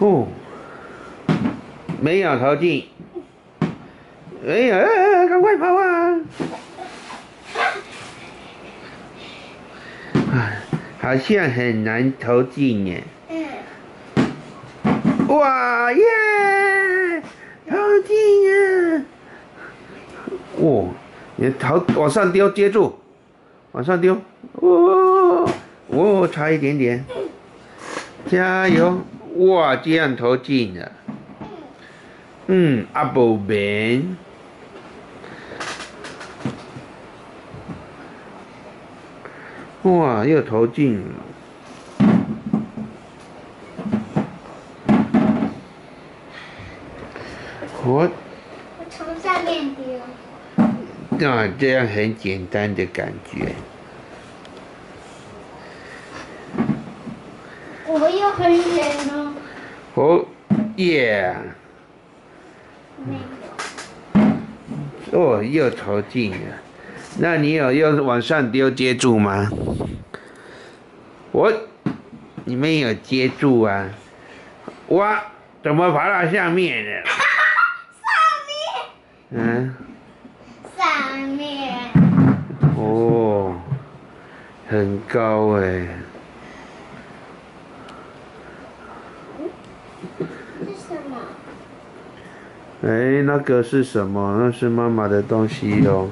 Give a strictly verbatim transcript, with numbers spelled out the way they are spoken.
哦，没有投进，哎呀，赶快跑啊！好像很难投进耶。嗯。哇耶！投进啊！哦，你投往上丢，接住，往上丢，哦，哦，差一点点，加油！哇，这样投进了。嗯，阿伯们。哇，又投进了！我我从上面丢。那、啊、这样很简单的感觉。我又很远哦。哦耶！没有。哦，又投进了。那你有用往上丢接住吗？我，你们有接住啊？哇，怎么爬到下面了？上面。嗯。上面。哦，很高哎。是什么？哎，那个是什么？那是妈妈的东西哦。